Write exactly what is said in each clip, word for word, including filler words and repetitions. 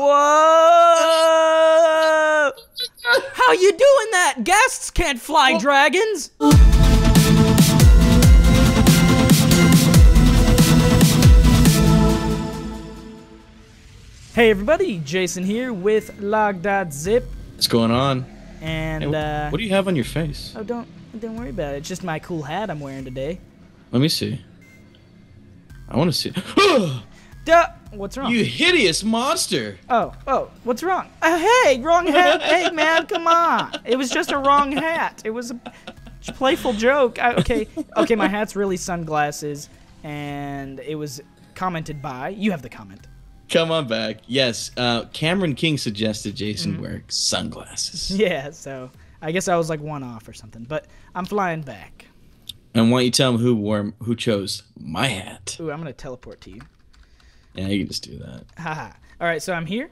Whoa! How you doing that? Guests can't fly oh. dragons! Hey everybody, Jason here with Log.zip. What's going on? And hey, uh... what do you have on your face? Oh, don't, don't worry about it. It's just my cool hat I'm wearing today. Let me see. I want to see. Duh! What's wrong? You hideous monster! Oh, oh, what's wrong? Uh, hey, wrong hat! Hey, man, come on! It was just a wrong hat. It was a playful joke. I, okay, okay, my hat's really sunglasses, and it was commented by. You have the comment. Come on back. Yes, uh, Cameron King suggested Jason mm-hmm. wear sunglasses. Yeah, so I guess I was like one off or something, but I'm flying back. And why don't you tell him who wore, who chose my hat? Ooh, I'm gonna teleport to you. Yeah, you can just do that. Haha. All right, so I'm here,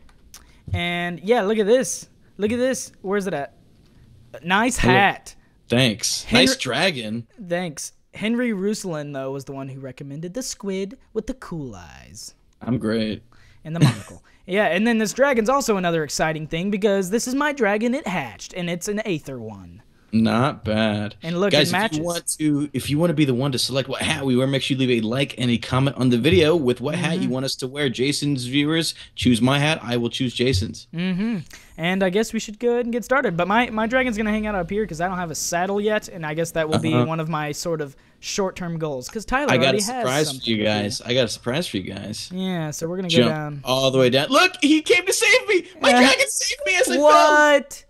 and yeah, look at this. Look at this. Where's it at? Nice hat. Hello. Thanks. Henry, nice dragon. Thanks. Henry Ruslan though was the one who recommended the squid with the cool eyes. I'm great. And the monocle. Yeah, and then this dragon's also another exciting thing because this is my dragon. It hatched, and it's an aether one. Not bad. And look, guys, it matches. If you want to, if you want to be the one to select what hat we wear, make sure you leave a like and a comment on the video with what mm-hmm. hat you want us to wear. Jason's viewers choose my hat. I will choose Jason's. Mm-hmm. And I guess we should go ahead and get started. But my my dragon's gonna hang out up here because I don't have a saddle yet, and I guess that will be uh-huh. one of my sort of short-term goals. Because Tyler I got already a surprise has for you guys. I got a surprise for you guys. Yeah. So we're gonna Jump go down all the way down. Look, he came to save me. My uh, dragon saved me as I what? Fell.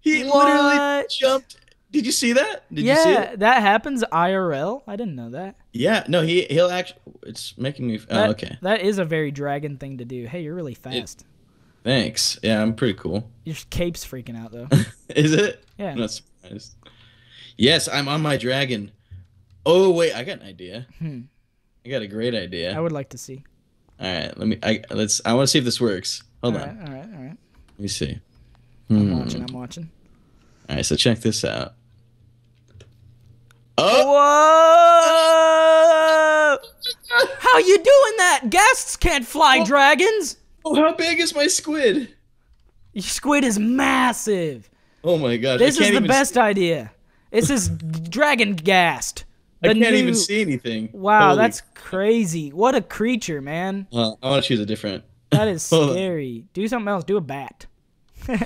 He what? literally jumped. Did you see that? Did yeah, you see that? that happens I R L. I didn't know that. Yeah, no, he he'll actually. It's making me. Oh, that, okay. That is a very dragon thing to do. Hey, you're really fast. It, thanks. Yeah, I'm pretty cool. Your cape's freaking out though. Is it? Yeah. I'm not surprised. Yes, I'm on my dragon. Oh wait, I got an idea. Hmm. I got a great idea. I would like to see. All right, let me. I let's. I want to see if this works. Hold all on. Right, all right, all right. Let me see. I'm hmm. watching. I'm watching. All right, so check this out. Oh! Whoa! How you doing that? Guests can't fly oh. dragons. Oh, how big is my squid? Your squid is massive. Oh my god! This I can't is the even best see. idea. This is dragon gassed. I can't new... even see anything. Wow, Holy that's god. crazy. What a creature, man. Uh, I want to choose a different. That is scary. Do something else. Do a bat. I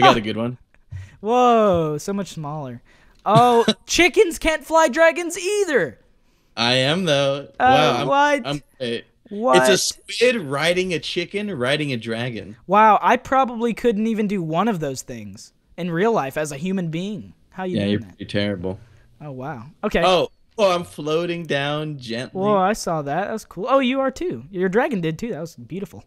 got ah. a good one. Whoa, so much smaller. Oh, chickens can't fly dragons either. I am though. Uh, wow, what? I'm, I'm, what? It's a squid riding a chicken, riding a dragon. Wow, I probably couldn't even do one of those things in real life as a human being. How you yeah, doing you're, that? You're terrible. Oh wow. Okay. Oh, oh, I'm floating down gently. Whoa, I saw that. That was cool. Oh, you are too. Your dragon did too. That was beautiful.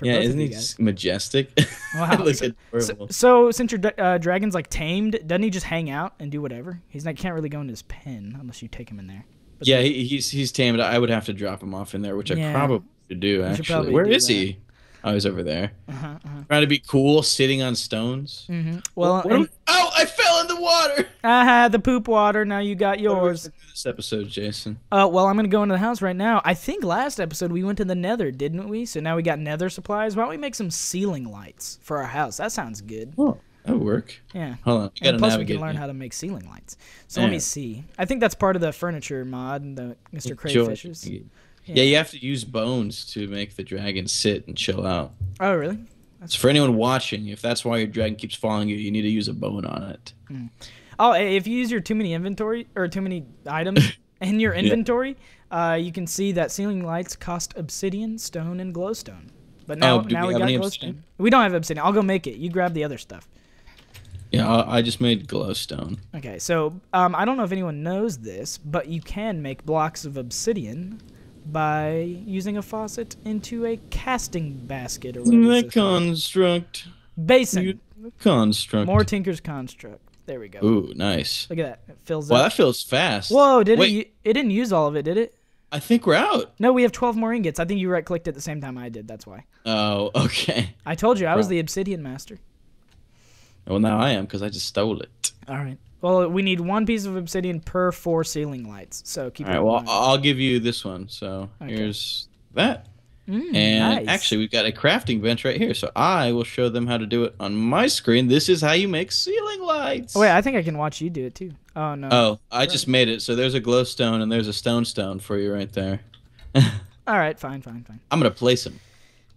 Yeah, isn't he majestic? Wow. Looks so, so, so since your uh, dragon's like tamed, doesn't he just hang out and do whatever? He's like can't really go into his pen unless you take him in there. But yeah, he, he's he's tamed. I would have to drop him off in there, which yeah. I probably should do actually. Should Where do is that. he? Oh, he's over there. Uh-huh, uh-huh. Trying to be cool, sitting on stones. Mm-hmm. Well, well and, oh, I fell in the water. Uh-huh, the poop water. Now you got yours. What are we doing this episode, Jason? Uh, well, I'm gonna go into the house right now. I think last episode we went to the Nether, didn't we? So now we got Nether supplies. Why don't we make some ceiling lights for our house? That sounds good. Oh, that would work. Yeah. Hold on. And plus, we can learn me. how to make ceiling lights. So yeah. let me see. I think that's part of the furniture mod and the Mister Crayfishes. Yeah. yeah, you have to use bones to make the dragon sit and chill out. Oh, really? That's so for anyone watching, if that's why your dragon keeps following you, you need to use a bone on it. Mm. Oh, if you use your too many inventory or too many items in your inventory, yeah. uh, you can see that ceiling lights cost obsidian, stone, and glowstone. But now, oh, now we, we got glowstone. Obsidian? We don't have obsidian. I'll go make it. You grab the other stuff. Yeah, I, I just made glowstone. Okay, so um, I don't know if anyone knows this, but you can make blocks of obsidian by using a faucet into a casting basket or whatever. The construct. Basin. The construct. More Tinker's Construct. There we go. Ooh, nice. Look at that. It fills well, up. Wow, that fills fast. Whoa, did Wait. it? It didn't use all of it, did it? I think we're out. No, we have twelve more ingots. I think you right-clicked at the same time I did. That's why. Oh, okay. I told you I was the obsidian master. Well, now I am because I just stole it. All right. Well, we need one piece of obsidian per four ceiling lights, so keep it in mind. All right, well, I'll give you this one, so okay. here's that. Mm, and nice. Actually, we've got a crafting bench right here, so I will show them how to do it on my screen. This is how you make ceiling lights. Oh, wait, I think I can watch you do it, too. Oh, no. Oh, I right. just made it, so there's a glowstone and there's a stone stone for you right there. All right, fine, fine, fine. I'm going to place them.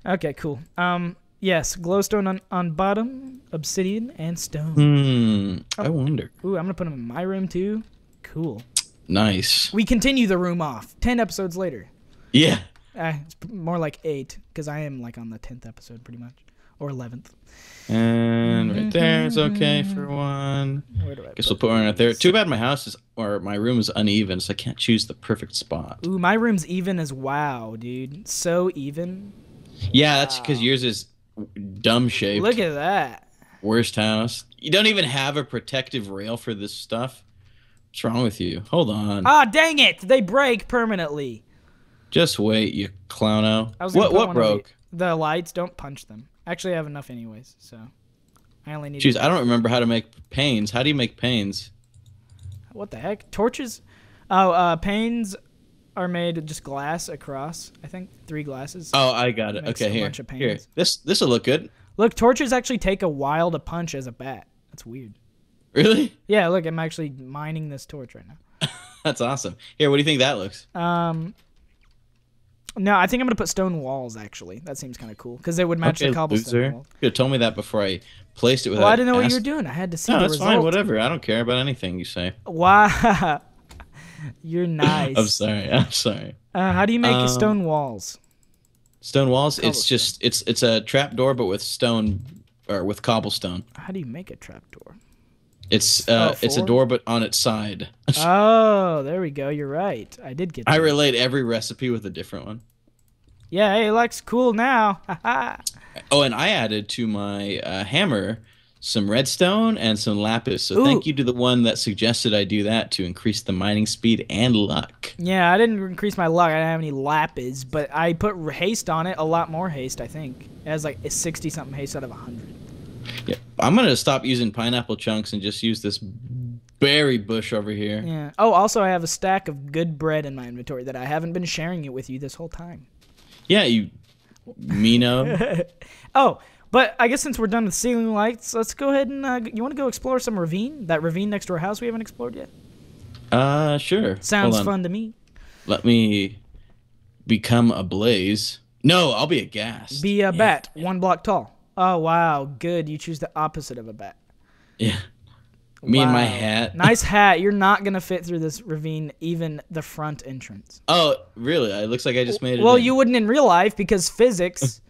Okay, cool. Um, yes, glowstone on, on bottom, obsidian, and stone. Hmm, oh. I wonder. Ooh, I'm going to put them in my room, too. Cool. Nice. We continue the room off ten episodes later. Yeah. Uh, it's more like eight, because I am like on the tenth episode pretty much, or eleventh. And right there is okay for one. Where do I guess put we'll put one right there. Too bad my house is, or my room is uneven, so I can't choose the perfect spot. Ooh, my room's even as wow, dude. So even. Yeah, wow. That's because yours is dumb shaped. Look at that. Worst house. You don't even have a protective rail for this stuff. What's wrong with you? Hold on. Ah, dang it! They break permanently. Just wait, you clowno. What what broke? The, the lights. Don't punch them. Actually, I have enough anyways, so I only need. Jeez, I don't remember how to make panes. How do you make panes? What the heck? Torches? Oh, uh, panes are made of just glass across. I think three glasses. Oh, I got it. Okay, here. A bunch of panes. Here. This this will look good. Look, torches actually take a while to punch as a bat. That's weird. Really? Yeah, look, I'm actually mining this torch right now. That's awesome. Here, what do you think that looks? Um, no, I think I'm going to put stone walls, actually. That seems kind of cool, because it would match okay, the cobblestone wall. You could have told me that before I placed it without Well, I didn't know asked. What you were doing. I had to see no, the result. No, that's fine, whatever. I don't care about anything you say. Wow. You're nice. I'm sorry. I'm sorry. Uh, how do you make um, stone walls? Stone walls? It's just, it's it's a trap door, but with stone, or with cobblestone. How do you make a trap door? It's uh, oh, it's a door, but on its side. Oh, there we go. You're right. I did get that. I relate every recipe with a different one. Yeah, hey, it looks cool now. Oh, and I added to my uh, hammer some redstone and some lapis. So Ooh. Thank you to the one that suggested I do that to increase the mining speed and luck. Yeah, I didn't increase my luck. I didn't have any lapis, but I put haste on it. A lot more haste, I think. It has like sixty-something haste out of one hundred. Yeah, I'm gonna stop using pineapple chunks and just use this berry bush over here. Yeah. Oh, also I have a stack of good bread in my inventory that I haven't been sharing it with you this whole time. Yeah, you meano. Oh, but I guess since we're done with ceiling lights, let's go ahead and uh, you want to go explore some ravine? That ravine next to our house we haven't explored yet. Uh, sure. Sounds fun to me. Let me become a blaze. No, I'll be a ghast. Be a bat, yeah. One block tall. Oh, wow. Good. You choose the opposite of a bat. Yeah. Me wow. and my hat. Nice hat. You're not going to fit through this ravine, even the front entrance. Oh, really? It looks like I just made it. Well, in. You wouldn't in real life because physics.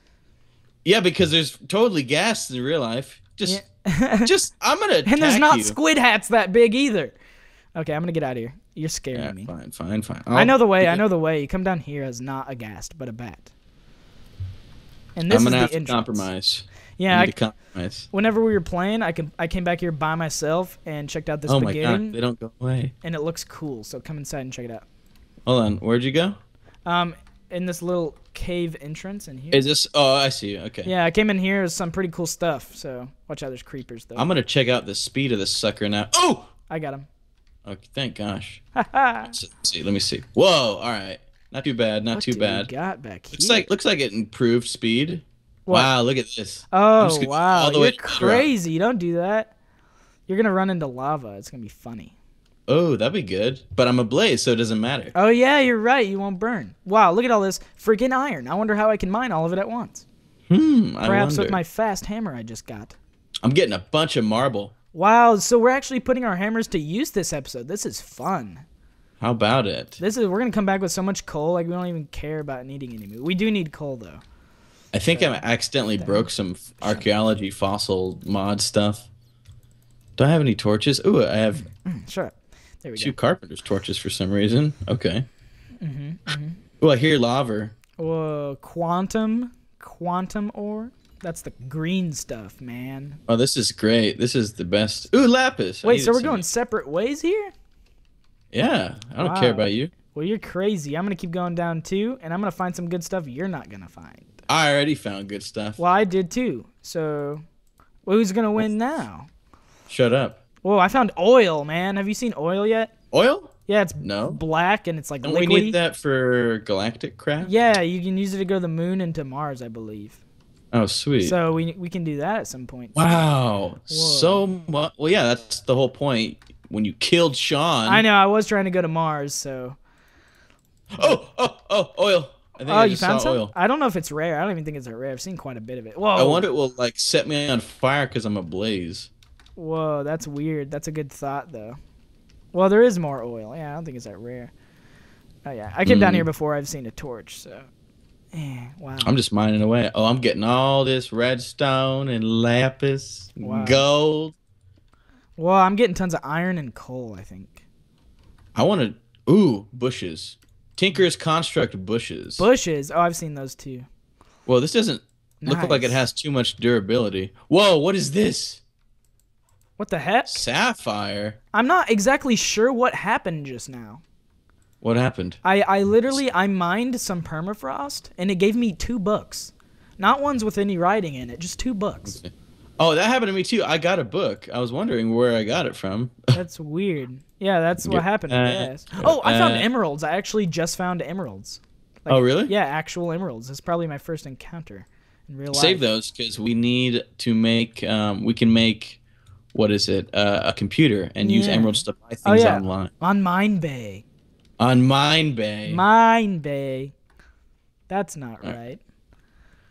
Yeah, because there's totally gas in real life. Just, yeah. Just I'm going to attack And there's not you. Squid hats that big either. Okay, I'm going to get out of here. You're scaring yeah, me. Fine, fine, fine. I'll I know the way. I know the way. You come down here as not a ghast, but a bat. And this I'm gonna is have the to entrance. Compromise. Yeah, I, I compromise. Whenever we were playing, I can I came back here by myself and checked out this. Oh beginning, my god, they don't go away. And it looks cool, so come inside and check it out. Hold on, where'd you go? Um, in this little cave entrance in here. Is this? Oh, I see. Okay. Yeah, I came in here with some pretty cool stuff. So watch out, there's creepers though. I'm gonna check out the speed of this sucker now. Oh! I got him. Okay, thank gosh. Let's see, let me see. Whoa! All right. Not too bad, not what too bad. Got back here? Looks like looks like it improved speed. What? Wow, look at this. Oh wow, all the you're way crazy! You don't do that. You're gonna run into lava. It's gonna be funny. Oh, that'd be good. But I'm ablaze, so it doesn't matter. Oh yeah, you're right. You won't burn. Wow, look at all this freaking iron. I wonder how I can mine all of it at once. Hmm. I Perhaps wonder. With my fast hammer I just got. I'm getting a bunch of marble. Wow. So we're actually putting our hammers to use this episode. This is fun. How about it? This is we're gonna come back with so much coal, like we don't even care about needing any. We do need coal though. I think so, I accidentally that. broke some archaeology fossil mod stuff. Do I have any torches? Ooh, I have. Sure. There we two go. Two carpenter's torches for some reason. Okay. Mm-hmm, mm-hmm. Ooh, I hear lava. Whoa, quantum, quantum ore. That's the green stuff, man. Oh, this is great. This is the best. Ooh, lapis. Wait, so we're going separate ways here? Yeah, I don't wow. care about you. Well, you're crazy. I'm going to keep going down, too, and I'm going to find some good stuff you're not going to find. I already found good stuff. Well, I did, too. So, well, who's going to win now? Shut up. Whoa, I found oil, man. Have you seen oil yet? Oil? Yeah, it's no? black and it's like liquidy. We need that for galactic craft? Yeah, you can use it to go to the moon and to Mars, I believe. Oh, sweet. So we we can do that at some point. Wow. Whoa. So much. Well, yeah, that's the whole point. When you killed Sean. I know. I was trying to go to Mars, so. Oh, oh, oh, oil. I think oh, I you found some? Oil. I don't know if it's rare. I don't even think it's that rare. I've seen quite a bit of it. Whoa. I wonder if it will, like, set me on fire because I'm ablaze. Whoa, that's weird. That's a good thought, though. Well, there is more oil. Yeah, I don't think it's that rare. Oh, yeah. I came mm. down here before. I've seen a torch, so. Wow. I'm just mining away. Oh, I'm getting all this redstone and lapis, wow. gold. Well, I'm getting tons of iron and coal, I think. I want to... Ooh, bushes. Tinker's Construct bushes. Bushes? Oh, I've seen those too. Well, this doesn't nice. look like it has too much durability. Whoa, what is this? What the heck? Sapphire? I'm not exactly sure what happened just now. What happened? I, I literally, I mined some permafrost, and it gave me two books. Not ones with any writing in it, just two books. Oh, that happened to me, too. I got a book. I was wondering where I got it from. That's weird. Yeah, that's what happened, I guess. Oh, I found emeralds. I actually just found emeralds. Like, oh, really? Yeah, actual emeralds. That's probably my first encounter in real life. Save those, because we need to make, um, we can make, what is it, uh, a computer and yeah. use emeralds to buy things oh, yeah. online. On Mine Bay. On Mine Bay. Mine Bay. That's not right. right.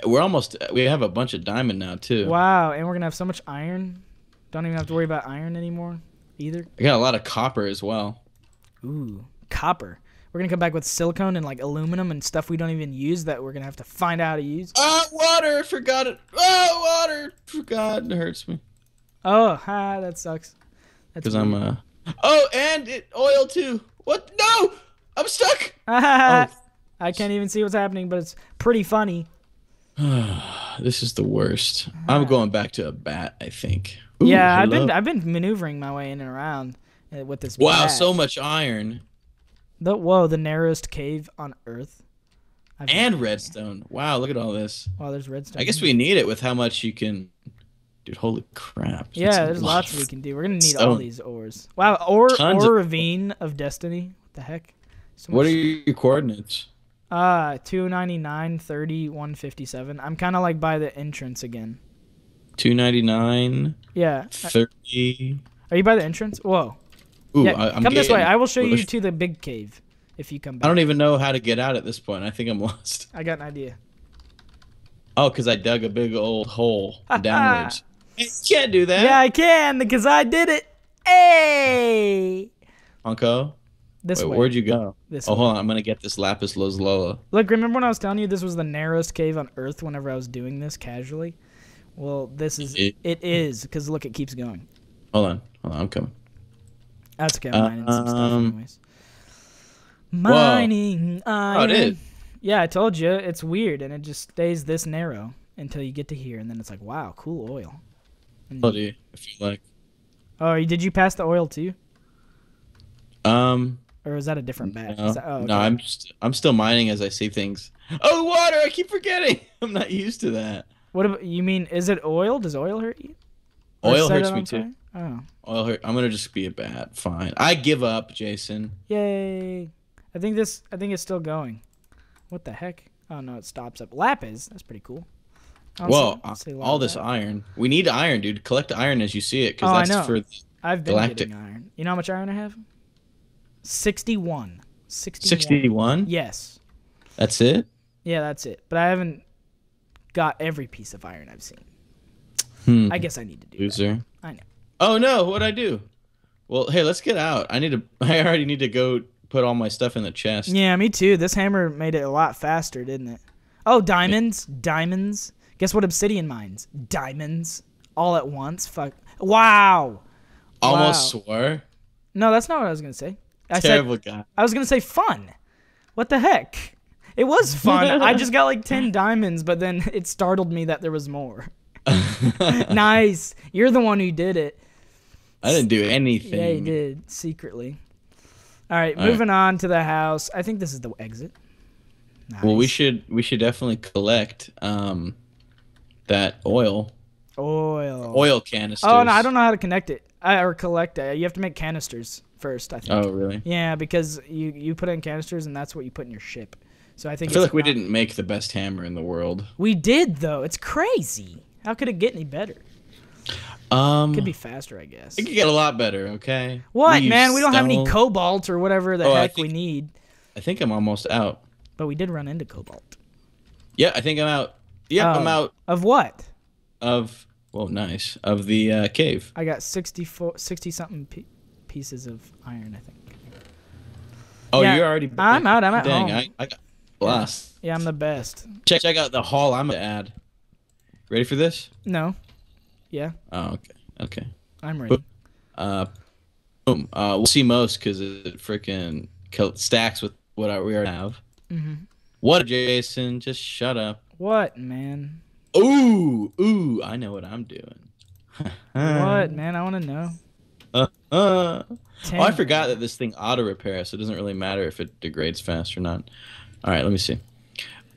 We're almost... We have a bunch of diamond now, too. Wow, and we're going to have so much iron. Don't even have to worry about iron anymore, either. I got a lot of copper as well. Ooh, copper. We're going to come back with silicone and, like, aluminum and stuff we don't even use that we're going to have to find out how to use. Oh, water! I forgot it. Oh, water! Forgot. It hurts me. Oh, ha, that sucks. Because I'm, uh... Oh, and it, oil, too. What? No! I'm stuck! oh. I can't even see what's happening, but it's pretty funny. This is the worst. I'm going back to a bat, I think. Ooh, yeah, hello. I've been I've been maneuvering my way in and around with this Wow, bat. so much iron. The Whoa, the narrowest cave on Earth. I've and redstone. Wow, look at all this. Wow, there's redstone. I guess we need it with how much you can... Dude, holy crap. Yeah, there's lot. lots we can do. We're going to need all these ores. Wow, ore, ore ravine of, of destiny. What the heck? So what are your coordinates? Uh, two ninety-nine, thirty, one fifty-seven. I'm kind of like by the entrance again. two ninety-nine. Yeah. thirty. Are you by the entrance? Whoa. Ooh, yeah, I, I'm come this way. I will show pushed. you to the big cave if you come back. I don't even know how to get out at this point. I think I'm lost. I got an idea. Oh, because I dug a big old hole downwards. You can't do that. Yeah, I can because I did it. Hey. Honko? This Wait, way. Where'd you go? This oh, way. hold on. I'm going to get this lapis lazuli. Look, remember when I was telling you this was the narrowest cave on Earth whenever I was doing this casually? Well, this is... It, it is because, look, it keeps going. Hold on. Hold on. I'm coming. That's okay. I'm mining uh, some stuff anyways. Mining whoa. iron. Oh, it is. Yeah, I told you. It's weird, and it just stays this narrow until you get to here, and then it's like, wow, cool oil. And I'll do if you like. Oh, did you pass the oil, too? Um... Or is that a different batch? No, that, oh, okay. no I'm, st I'm still mining as I see things. Oh, water! I keep forgetting! I'm not used to that. What about, you mean, is it oil? Does oil hurt you? Oil hurts me, too. Oh. Oil hurt. I'm going to just be a bat. Fine. I give up, Jason. Yay. I think this... I think it's still going. What the heck? Oh, no, it stops up. Lapis. That's pretty cool. Whoa, see, see all this that. iron. We need iron, dude. Collect iron as you see it, because oh, that's I know. for I've been galactic. getting iron. You know how much iron I have? sixty-one. sixty-one. sixty-one? Yes. That's it? Yeah, that's it. But I haven't got every piece of iron I've seen. Hmm. I guess I need to do Loser. that. I know. Oh, no. What'd I do? Well, hey, let's get out. I need to. I already need to go... Put all my stuff in the chest. Yeah, me too. This hammer made it a lot faster, didn't it? Oh, diamonds. Yeah. Diamonds. Guess what obsidian mines? Diamonds. All at once. Fuck. Wow. Almost wow. swore? No, that's not what I was going to say. I Terrible said, guy. I was going to say fun. What the heck? It was fun. I just got like ten diamonds, but then it startled me that there was more. Nice. You're the one who did it. I didn't do anything. Yeah, you did. Secretly. All right, All moving right. on to the house. I think this is the exit. Nice. Well, we should we should definitely collect um, that oil. Oil. Oil canisters. Oh no, I don't know how to connect it I, or collect it. You have to make canisters first, I think. Oh, really? Yeah, because you, you put in canisters, and that's what you put in your ship. So I think I feel it's like we not... didn't make the best hammer in the world. We did, though. It's crazy. How could it get any better? Um, it could be faster, I guess. It could get a lot better, okay? What, we man? We don't have any cobalt or whatever the oh, heck think, we need. I think I'm almost out. But we did run into cobalt. Yeah, I think I'm out. Yeah, oh, I'm out. Of what? Of, well, nice. Of the uh, cave. I got sixty-four, sixty-something pe pieces of iron, I think. Oh, yeah, you're already... I'm out. I'm out. Dang, home. I, I got... Blast. Yeah, I'm the best. Check check out the haul I'm gonna add. Ready for this? No. Yeah. Oh, okay. Okay. I'm ready. Boom. Uh, boom. Uh, we'll see most because it freaking stacks with what I, we already have. Mm-hmm. What, Jason? Just shut up. What, man? Ooh, ooh! I know what I'm doing. What, man? I want to know. Uh, uh. Oh, I forgot that this thing auto repairs, so it doesn't really matter if it degrades fast or not. All right, let me see.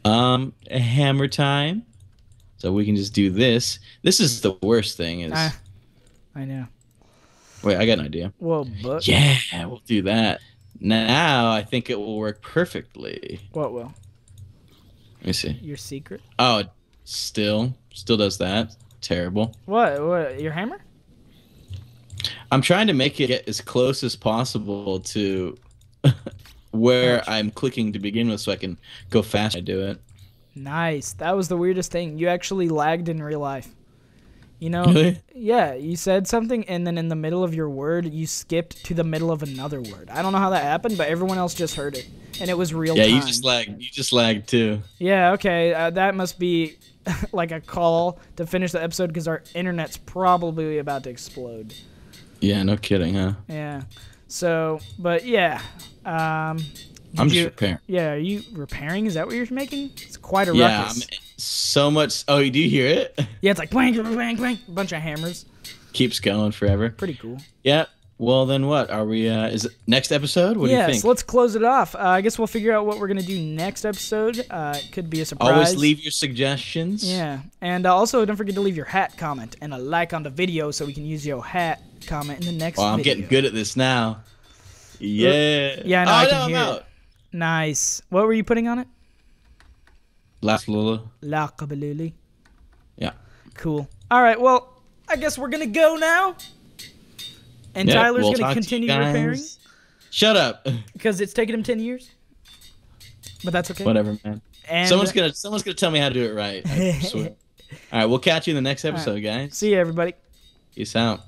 Um, hammer time. So we can just do this. This is the worst thing. Is uh, I know. Wait, I got an idea. Well, but yeah, we'll do that. Now I think it will work perfectly. What will? Let me see. Your secret? Oh, still, still does that. Terrible. What? What? Your hammer? I'm trying to make it get as close as possible to. Where I'm clicking to begin with so I can go fast. I do it. Nice. That was the weirdest thing. You actually lagged in real life. You know? Really? Yeah. You said something, and then in the middle of your word, you skipped to the middle of another word. I don't know how that happened, but everyone else just heard it, and it was real yeah, time. Yeah, you just lagged. You just lagged, too. Yeah, okay. Uh, that must be like a call to finish the episode because our internet's probably about to explode. Yeah, no kidding, huh? Yeah. So, but yeah... Um, I'm you, just repairing. Yeah, are you repairing? Is that what you're making? It's quite a yeah, ruckus. Yeah, so much. Oh, do you hear it? Yeah, it's like blank, blank, blank. A bunch of hammers. Keeps going forever. Pretty cool. Yeah. Well, then what? Are we, uh, is it next episode? What yeah, do you think? So let's close it off. Uh, I guess we'll figure out what we're going to do next episode. Uh, it could be a surprise. Always leave your suggestions. Yeah. And uh, also, don't forget to leave your hat comment and a like on the video so we can use your hat comment in the next well, I'm video. I'm getting good at this now. Yeah. Yeah, no, oh, I can no, hear I'm out. It. Nice. What were you putting on it? Laqabalula. Laqabaluli. Yeah. Cool. All right. Well, I guess we're gonna go now. And yeah, Tyler's we'll gonna continue to repairing. Shut up. Because it's taken him ten years. But that's okay. Whatever, man. And someone's gonna someone's gonna tell me how to do it right. I swear. All right. We'll catch you in the next episode, right, guys. See you, everybody. Peace out.